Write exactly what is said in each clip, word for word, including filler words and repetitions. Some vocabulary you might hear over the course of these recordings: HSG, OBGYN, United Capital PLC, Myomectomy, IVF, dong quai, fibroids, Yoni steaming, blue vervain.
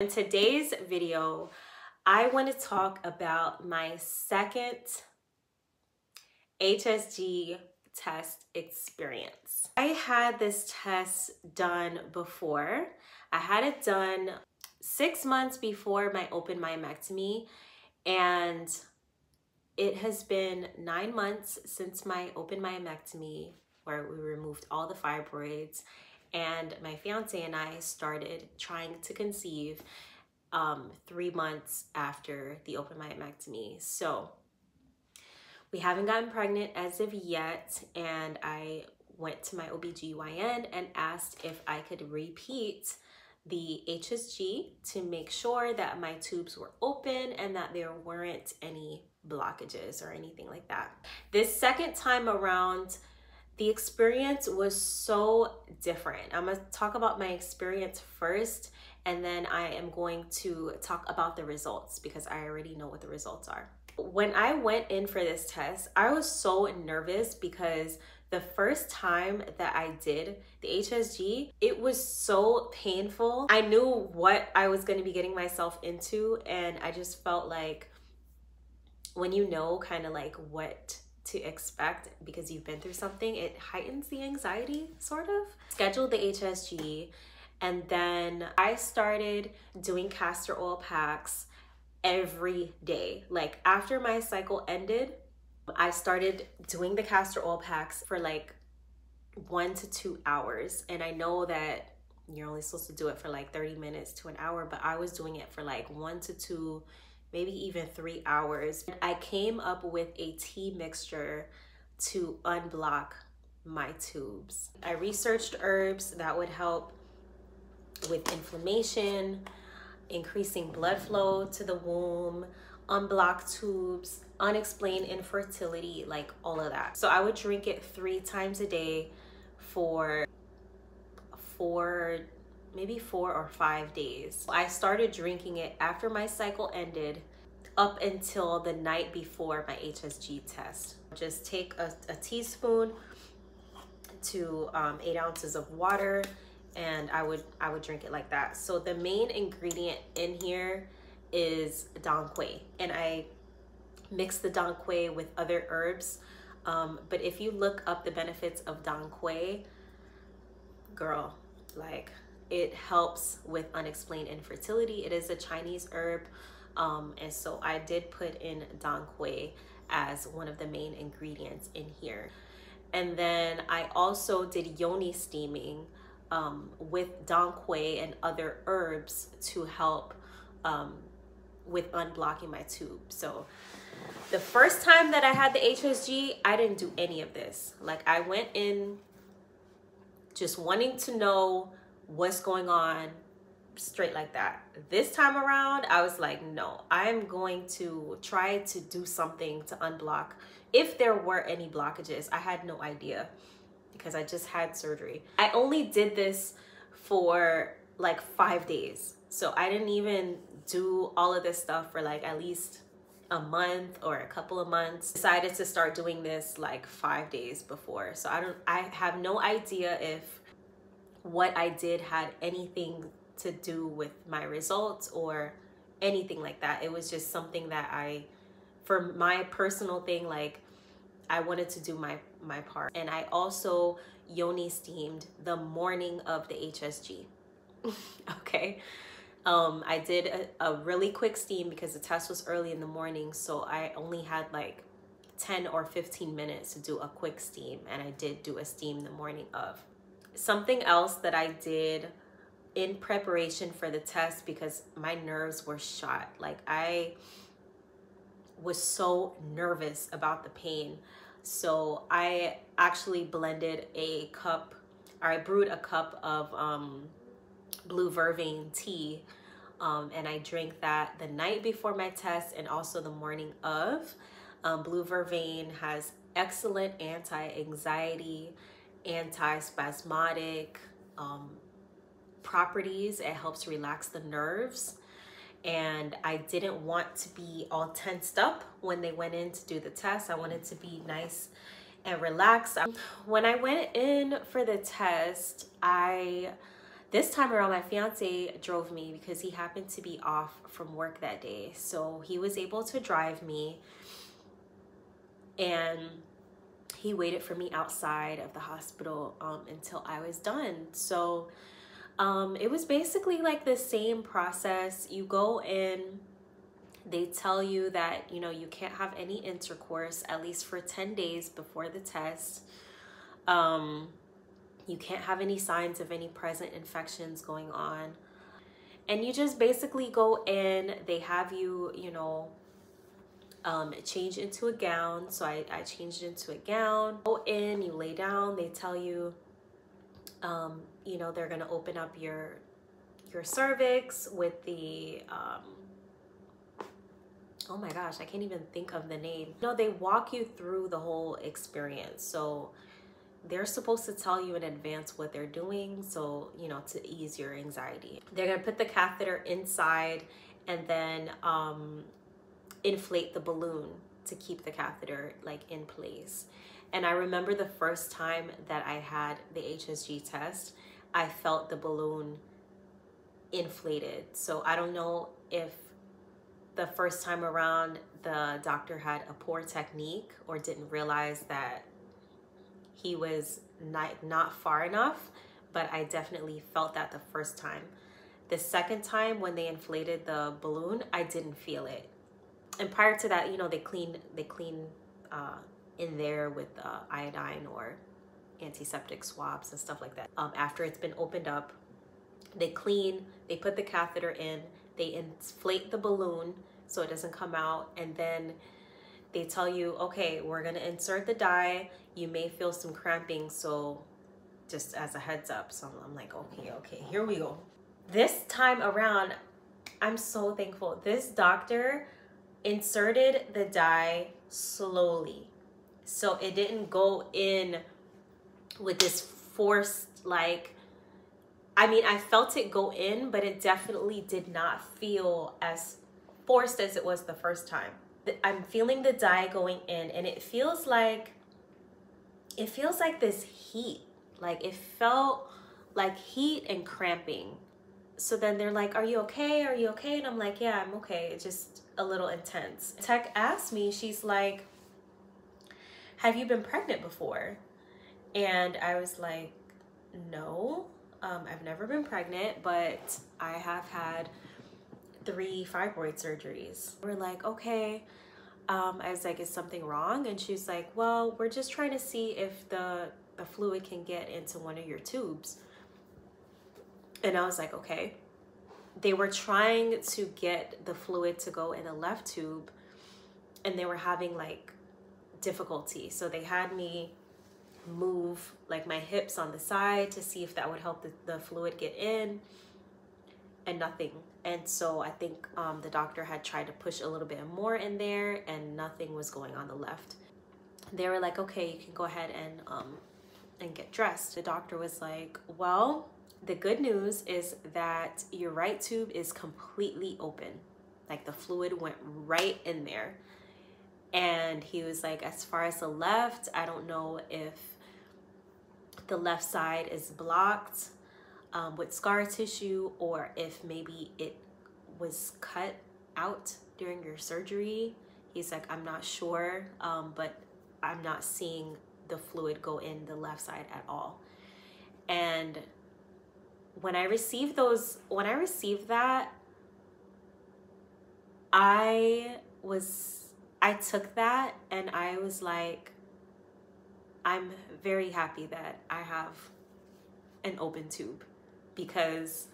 In today's video, I want to talk about my second H S G test experience. I had this test done before. I had it done six months before my open myomectomy, and it has been nine months since my open myomectomy where we removed all the fibroids. And my fiance and I started trying to conceive um, three months after the open myomectomy. So we haven't gotten pregnant as of yet. And I went to my O B G Y N and asked if I could repeat the H S G to make sure that my tubes were open and that there weren't any blockages or anything like that. This second time around, the experience was so different. I'm gonna talk about my experience first, and then I am going to talk about the results because I already know what the results are. When I went in for this test, I was so nervous because the first time that I did the H S G, it was so painful. I knew what I was gonna be getting myself into, and I just felt like when you know kind of like what to expect because you've been through something, it heightens the anxiety, sort of. Scheduled the H S G, and then I started doing castor oil packs every day. Like after my cycle ended, I started doing the castor oil packs for like one to two hours. And I know that you're only supposed to do it for like thirty minutes to an hour, but I was doing it for like one to two maybe even three hours. I came up with a tea mixture to unblock my tubes. I researched herbs that would help with inflammation, increasing blood flow to the womb, unblock tubes, unexplained infertility, like all of that. So I would drink it three times a day for four maybe four or five days. I started drinking it after my cycle ended up until the night before my H S G test. Just take a, a teaspoon to um, eight ounces of water, and I would, I would drink it like that. So the main ingredient in here is dong quai, and I mix the dong quai with other herbs. Um, but if you look up the benefits of dong quai, girl, like, it helps with unexplained infertility. It is a Chinese herb. Um, and so I did put in dong quai as one of the main ingredients in here. And then I also did yoni steaming um, with dong quai and other herbs to help um, with unblocking my tube. So the first time that I had the H S G, I didn't do any of this. Like I went in just wanting to know what's going on, straight like that. This time around, I was like, no, I'm going to try to do something to unblock. If there were any blockages, I had no idea because I just had surgery. I only did this for like five days. So I didn't even do all of this stuff for like at least a month or a couple of months. Decided to start doing this like five days before. So I don't, I have no idea if what I did had anything to do with my results or anything like that. It was just something that I, for my personal thing, like I wanted to do my, my part. And I also yoni steamed the morning of the H S G, okay? Um, I did a, a really quick steam because the test was early in the morning, so I only had like ten or fifteen minutes to do a quick steam, and I did do a steam the morning of. Something else that I did in preparation for the test, because my nerves were shot. Like I was so nervous about the pain. So I actually blended a cup, or I brewed a cup of um, blue vervain tea. Um, and I drank that the night before my test and also the morning of. Um, blue vervain has excellent anti-anxiety, anti-spasmodic um, properties. It helps relax the nerves. And I didn't want to be all tensed up when they went in to do the test. I wanted to be nice and relaxed. When I went in for the test, I This time around, my fiance drove me because he happened to be off from work that day. So he was able to drive me, and he waited for me outside of the hospital um, until I was done. So um, it was basically like the same process. You go in, they tell you that, you know, you can't have any intercourse at least for ten days before the test. Um, you can't have any signs of any present infections going on. And you just basically go in, they have you, you know, um, change into a gown. So I, I changed into a gown. Go in, you lay down, they tell you, um, you know, they're gonna open up your, your cervix with the, um, oh my gosh, I can't even think of the name. No, they walk you through the whole experience. So they're supposed to tell you in advance what they're doing. So, you know, to ease your anxiety. They're gonna put the catheter inside and then um, inflate the balloon to keep the catheter like in place. And I remember the first time that I had the H S G test, I felt the balloon inflated. So I don't know if the first time around the doctor had a poor technique or didn't realize that he was not, not far enough, but I definitely felt that the first time. The second time when they inflated the balloon, I didn't feel it. And prior to that, you know, they clean, they clean uh, in there with uh, iodine or antiseptic swabs and stuff like that. Um, after it's been opened up, they clean, they put the catheter in, they inflate the balloon so it doesn't come out, and then they tell you, okay, we're gonna insert the dye. You may feel some cramping, so just as a heads up. So I'm like, okay, okay, here we go. This time around, I'm so thankful. This doctor inserted the dye slowly. So it didn't go in with this forced, like, I mean, I felt it go in, but it definitely did not feel as forced as it was the first time. I'm feeling the dye going in, and it feels like, it feels like this heat. Like, it felt like heat and cramping. So then they're like, are you okay? Are you okay? And I'm like, yeah, I'm okay. It's just a little intense. Tech asked me, she's like, have you been pregnant before? And I was like, no. Um, I've never been pregnant, but I have had three fibroid surgeries. We're like, okay. Um, I was like, is something wrong? And she's like, well, we're just trying to see if the, the fluid can get into one of your tubes. And I was like, okay. They were trying to get the fluid to go in the left tube, and they were having like difficulty. So they had me move like my hips on the side to see if that would help the, the fluid get in, and nothing. And so I think um, the doctor had tried to push a little bit more in there, and nothing was going on the left. They were like, okay, you can go ahead and um, and get dressed. The doctor was like, well, the good news is that your right tube is completely open. Like, the fluid went right in there. And he was like, as far as the left, I don't know if the left side is blocked um, with scar tissue, or if maybe it was cut out during your surgery. He's like, I'm not sure, um, but I'm not seeing the fluid go in the left side at all. And when I received those, when I received that, I was, I took that and I was like, I'm very happy that I have an open tube, because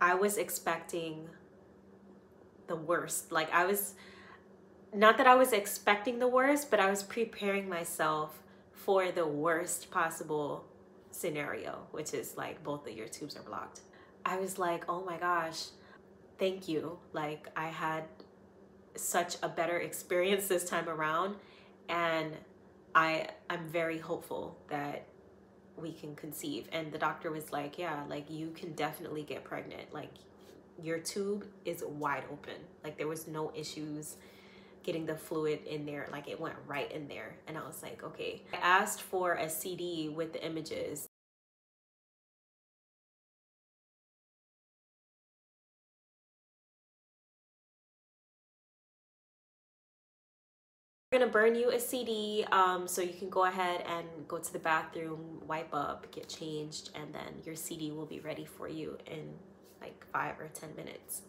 I was expecting the worst. Like, I was, not that I was expecting the worst, but I was preparing myself for the worst possible scenario, which is like both of your tubes are blocked. I was like, oh my gosh, thank you. Like, I had such a better experience this time around, and I I'm very hopeful that we can conceive. And the doctor was like, yeah, like, you can definitely get pregnant. Like, your tube is wide open. Like, there was no issues getting the fluid in there. Like, it went right in there. And I was like, okay. I asked for a C D with the images. We're gonna burn you a C D, um, so you can go ahead and go to the bathroom, wipe up, get changed, and then your C D will be ready for you in like five or ten minutes.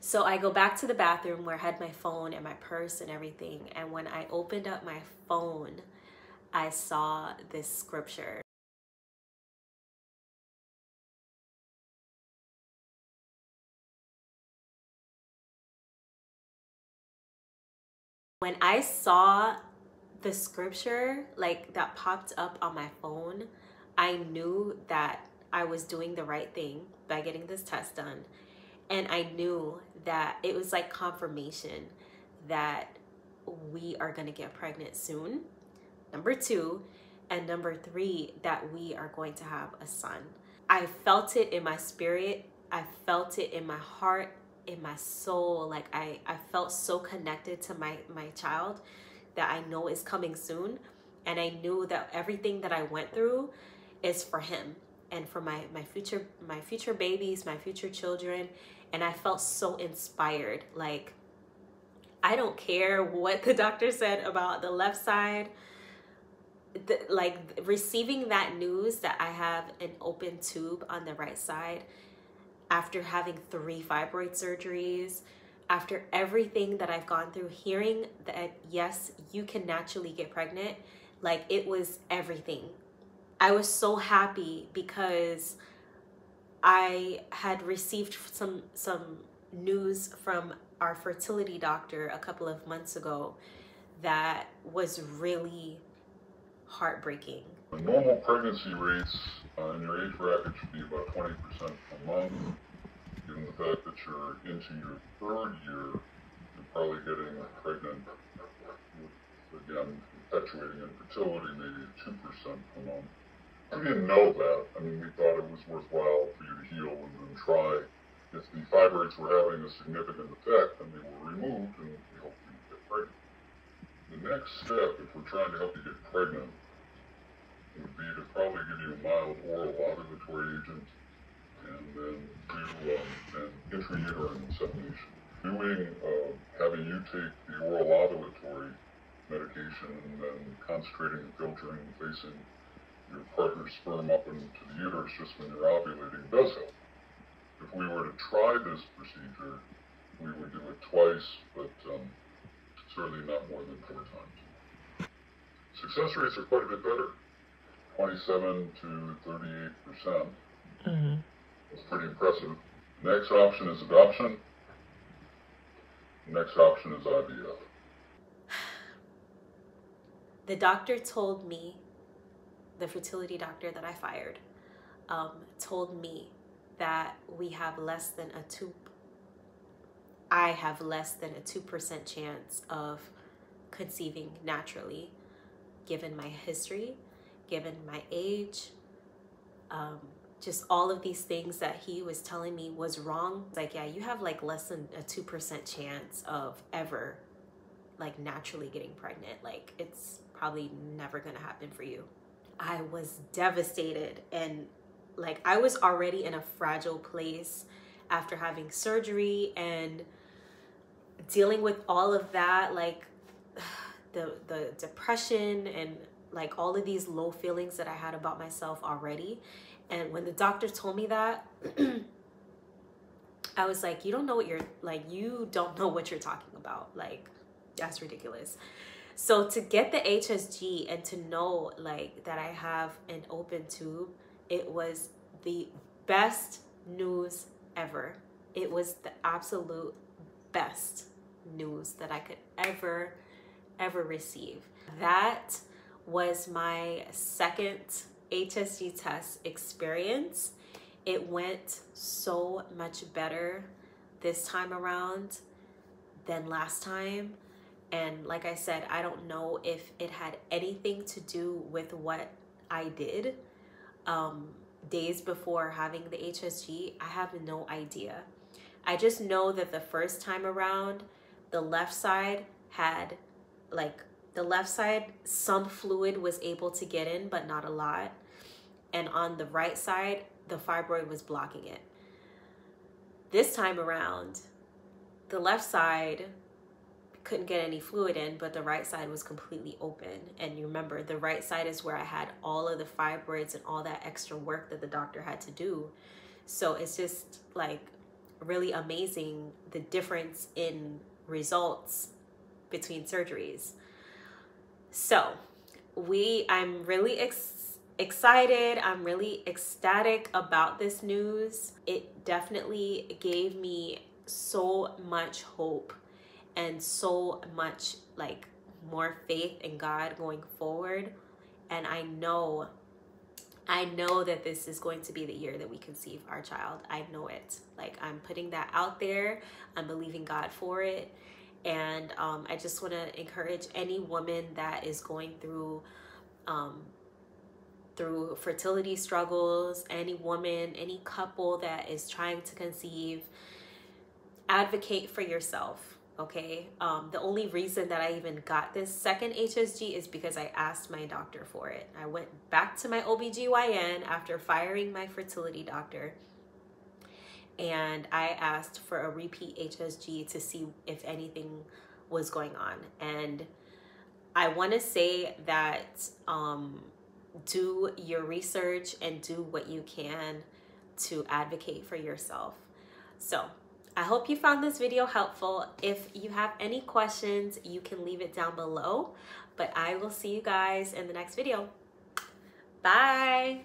So I go back to the bathroom where I had my phone and my purse and everything, and when I opened up my phone, I saw this scripture. When I saw the scripture like that popped up on my phone, I knew that I was doing the right thing by getting this test done. And I knew that it was like confirmation that we are going to get pregnant soon, number two, and number three, that we are going to have a son. I felt it in my spirit. I felt it in my heart. In my soul, like I, I felt so connected to my, my child that I know is coming soon. And I knew that everything that I went through is for him and for my, my future, my future babies, my future children. And I felt so inspired. Like, I don't care what the doctor said about the left side. The, like receiving that news that I have an open tube on the right side, after having three fibroid surgeries, after everything that I've gone through, hearing that, yes, you can naturally get pregnant, like it was everything. I was so happy because I had received some, some news from our fertility doctor a couple of months ago that was really heartbreaking. The normal pregnancy rates uh, in your age bracket should be about twenty percent per month. Given the fact that you're into your third year, you're probably getting pregnant with, again, perpetuating infertility, maybe two percent per month. We didn't know that. I mean, we thought it was worthwhile for you to heal and then try. If the fibroids were having a significant effect, then they were removed and we hoped you would get pregnant. The next step, if we're trying to help you get pregnant, would be to probably give you a mild oral ovulatory agent and then do um, an intrauterine insemination. Doing, uh, having you take the oral ovulatory medication and then concentrating and filtering and placing your partner's sperm up into the uterus just when you're ovulating does help. If we were to try this procedure, we would do it twice, but um, certainly not more than four times. Success rates are quite a bit better. twenty-seven to thirty-eight percent. Mm-hmm. That's pretty impressive. Next option is adoption. Next option is I V F. The doctor told me, the fertility doctor that I fired, um, told me that we have less than a two. I have less than a two percent chance of conceiving naturally, given my history, given my age, um, just all of these things that he was telling me was wrong. Like, yeah, you have like less than a two percent chance of ever like naturally getting pregnant. Like, it's probably never gonna happen for you. I was devastated, and like I was already in a fragile place after having surgery and dealing with all of that, like the, the depression and like all of these low feelings that I had about myself already. And when the doctor told me that, I was like, you don't know what you're like, you don't know what you're talking about. Like, that's ridiculous. So to get the H S G and to know like that I have an open tube, it was the best news ever. It was the absolute best news that I could ever, ever receive. That was my second H S G test experience. It went so much better this time around than last time. And like I said, I don't know if it had anything to do with what I did um, days before having the H S G. I have no idea. I just know that the first time around, the left side had like The left side, some fluid was able to get in, but not a lot. And on the right side, the fibroid was blocking it. This time around, the left side, couldn't get any fluid in, but the right side was completely open. And you remember, the right side is where I had all of the fibroids and all that extra work that the doctor had to do. So it's just like really amazing the difference in results between surgeries. So we, I'm really ex excited. I'm really ecstatic about this news. It definitely gave me so much hope and so much like more faith in God going forward. And I know, I know that this is going to be the year that we conceive our child. I know it. Like, I'm putting that out there. I'm believing God for it. And um, I just want to encourage any woman that is going through um, through fertility struggles, any woman, any couple that is trying to conceive, advocate for yourself, okay? Um, the only reason that I even got this second H S G is because I asked my doctor for it. I went back to my O B G Y N after firing my fertility doctor, and I asked for a repeat H S G to see if anything was going on. And I want to say that um, do your research and do what you can to advocate for yourself. So I hope you found this video helpful. If you have any questions, you can leave it down below, but I will see you guys in the next video. Bye.